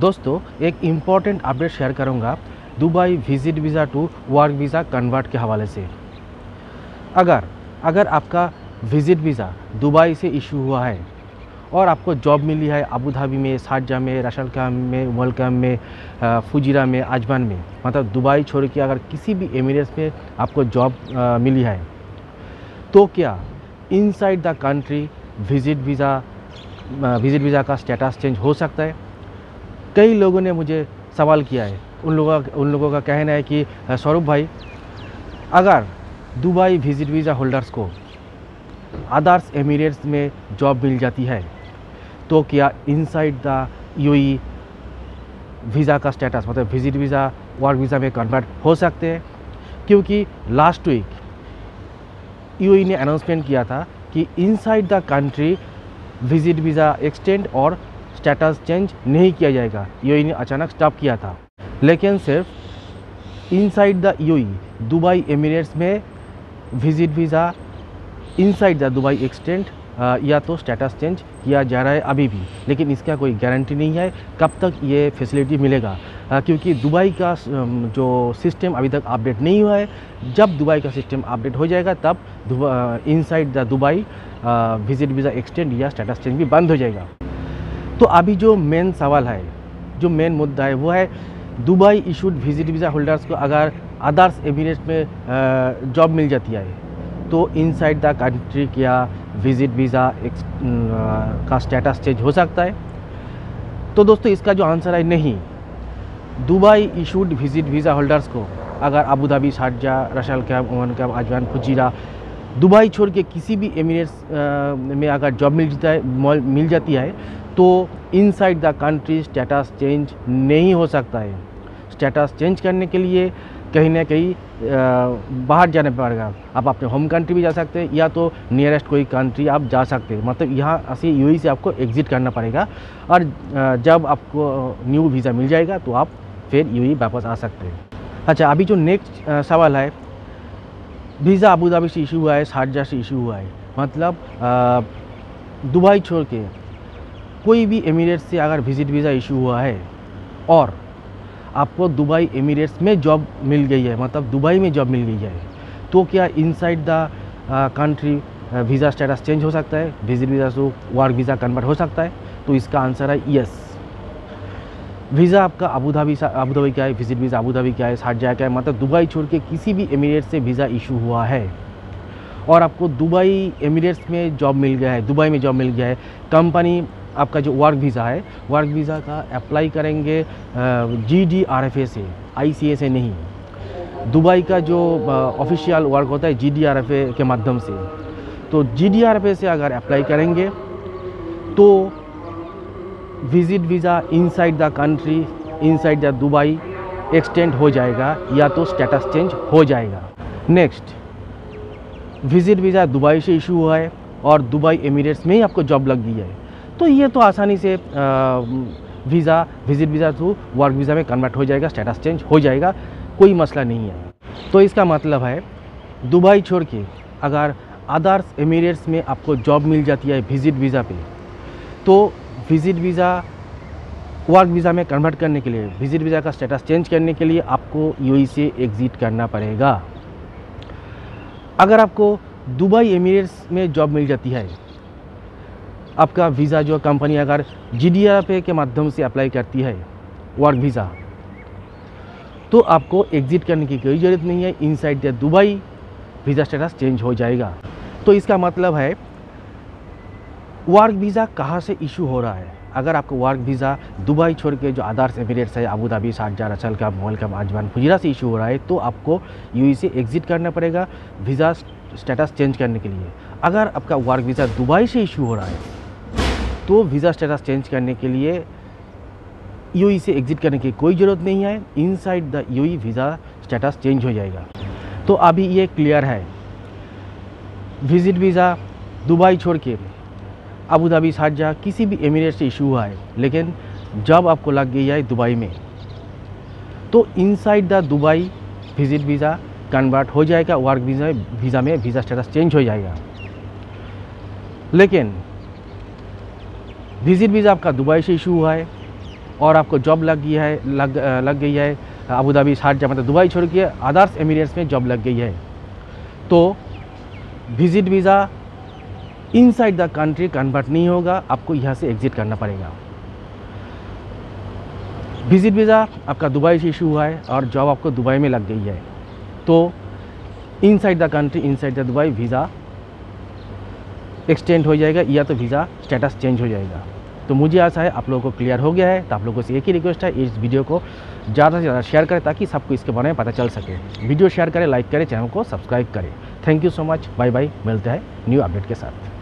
दोस्तों एक important update share करूंगा Dubai visit visa to work visa convert के हवाले से। अगर आपका विजिट वीज़ा दुबई से इशू हुआ है और आपको जॉब मिली है अबू धाबी में, शारजा में, राशलखाम में, वलकम में, फुजीरा में, अजमान में, मतलब दुबई छोड़ के अगर किसी भी एमिरेट्स में आपको जॉब मिली है, तो क्या inside the country visit visa का स्टेटस चेंज हो सकता है? कई लोगों ने मुझे सवाल किया है। उन लोगों का कहना है कि सौरभ भाई, अगर दुबई विजिट वीज़ा होल्डर्स को अदर्स एमिरेट्स में जॉब मिल जाती है, तो क्या इनसाइड द यूएई वीज़ा का स्टेटस मतलब विजिट वीज़ा वर्क वीज़ा में कन्वर्ट हो सकते हैं? क्योंकि लास्ट वीक यूएई ने अनाउंसमेंट किया था कि inside the country visit visa extend और स्टेटस चेंज नहीं किया जाएगा। यूएई ने अचानक स्टॉप किया था, लेकिन सिर्फ inside the UAE Dubai Emirates में visit visa inside the Dubai extend या तो स्टेटस चेंज किया जा रहा है अभी भी, लेकिन इसका कोई गारंटी नहीं है कब तक ये फैसिलिटी मिलेगा, क्योंकि दुबई का जो सिस्टम अभी तक अपडेट नहीं हुआ है। जब दुबई का सिस्टम अपडेट हो जाएगा तब inside the Dubai visit visa extend या स्टेटस चेंज भी बंद हो जाएगा। तो अभी जो मेन सवाल है, जो मेन मुद्दा है, वो है Dubai issued visit visa holders को अगर अदर्स एमिरेट्स में जॉब मिल जाती है, तो इनसाइड द कंट्री क्या विजिट वीज़ा का स्टेटस चेंज हो सकता है? तो दोस्तों इसका जो आंसर है नहीं। Dubai issued visit visa holders को अगर अबू धाबी, शारजा, रशल कैब, ओमन कैब, अजमान, फुजीरा, दुबई छोड़ के किसी भी एमिरेट्स में अगर जॉब मिल जाती है तो inside the country status change नहीं हो सकता है। स्टेटस चेंज करने के लिए कहीं ना कहीं बाहर जाना पड़ेगा। आप अपने होम कंट्री भी जा सकते हैं या तो नियरेस्ट कोई कंट्री आप जा सकते हैं, मतलब यहाँ से यूएई से आपको एग्ज़िट करना पड़ेगा और जब आपको न्यू वीज़ा मिल जाएगा तो आप फिर यूएई वापस आ सकते हैं। अच्छा, अभी जो नेक्स्ट सवाल है, वीज़ा अबू धाबी से इशू हुआ है, शारजा से इशू हुआ है, मतलब दुबई छोड़ के कोई भी एमिरेट्स से अगर विजिट वीज़ा इशू हुआ है और आपको दुबई एमिरेट्स में जॉब मिल गई है, मतलब दुबई में जॉब मिल गई है, तो क्या inside the country visa status change हो सकता है? विजिट वीज़ा से वर्क वीज़ा कन्वर्ट हो सकता है? तो इसका आंसर है यस। वीज़ा आपका अबू धाबी का है, विजिट वीज़ा अबू धाबी का है, शारजा का है, मतलब दुबई छोड़ के किसी भी एमिरेट्स से वीज़ा इशू हुआ है और आपको दुबई एमिरेट्स में जॉब मिल गया है, दुबई में जॉब मिल गया है, कंपनी आपका जो वर्क वीज़ा है, वर्क वीज़ा का अप्लाई करेंगे GDRFA से, ICA से नहीं। दुबई का जो ऑफिशियल वर्क होता है GDRFA के माध्यम से, तो GDRFA से अगर अप्लाई करेंगे तो visit visa inside the country inside the Dubai extend हो जाएगा या तो स्टेटस चेंज हो जाएगा। नेक्स्ट, विजिट वीज़ा दुबई से इशू हुआ है और दुबई एमिरेट्स में ही आपको जॉब लग गई है, तो ये तो आसानी से visit visa through work visa में कन्वर्ट हो जाएगा, स्टेटस चेंज हो जाएगा, कोई मसला नहीं है। तो इसका मतलब है दुबई छोड़ के अगर अदर्स एमिरेट्स में आपको जॉब मिल जाती है विजिट वीज़ा पे, तो विजिट वीज़ा वर्क वीज़ा में कन्वर्ट करने के लिए, विजिट वीज़ा का स्टेटस चेंज करने के लिए आपको यूएई से एग्ज़िट करना पड़ेगा। अगर आपको दुबई एमिरेट्स में जॉब मिल जाती है, आपका वीज़ा जो कंपनी अगर GDRFA के माध्यम से अप्लाई करती है वर्क वीज़ा, तो आपको एग्ज़िट करने की कोई ज़रूरत नहीं है, inside the Dubai visa status change हो जाएगा। तो इसका मतलब है वर्क वीज़ा कहाँ से इशू हो रहा है। अगर आपको वर्क वीज़ा दुबई छोड़ के जो अदर्स एमिरेट्स है, अबू धाबी, शारजा, रसल का, मोलकम, आजमान, फुजीरा से इशू हो रहा है, तो आपको यूएई से एग्ज़िट करना पड़ेगा वीज़ा स्टेटस चेंज करने के लिए। अगर आपका वर्क वीज़ा दुबई से इशू हो रहा है, तो वीज़ा स्टेटस चेंज करने के लिए यूएई से एग्ज़िट करने की कोई ज़रूरत नहीं है, inside the UAE visa status change हो जाएगा। तो अभी ये क्लियर है, विजिट वीज़ा दुबई छोड़ के अबू धाबी, शारजा, किसी भी एमिरेट्स से इशू हुआ है, लेकिन जॉब आपको लग गई है दुबई में, तो inside the Dubai visit visa convert हो जाएगा, वर्क वीज़ा में वीज़ा स्टेटस चेंज हो जाएगा। लेकिन विजिट वीज़ा आपका दुबई से इशू हुआ है और आपको जॉब लग गई है अबू धाबी शारजाह जहाँ मतलब दुबई छोड़ के अदर्स एमिरेट्स में जॉब लग गई है, तो visit visa inside the country convert नहीं होगा, आपको यहाँ से एग्जिट करना पड़ेगा। विजिट वीज़ा आपका दुबई से इशू हुआ है और जॉब आपको दुबई में लग गई है, तो inside the country inside the Dubai visa extend हो जाएगा या तो वीज़ा स्टेटस चेंज हो जाएगा। तो मुझे आशा है आप लोगों को क्लियर हो गया है। तो आप लोगों से एक ही रिक्वेस्ट है, इस वीडियो को ज़्यादा से ज़्यादा शेयर करें ताकि सबको इसके बारे में पता चल सके। वीडियो शेयर करें, लाइक करें, चैनल को सब्सक्राइब करें। Thank you so much, bye bye. मिलते हैं न्यू अपडेट के साथ।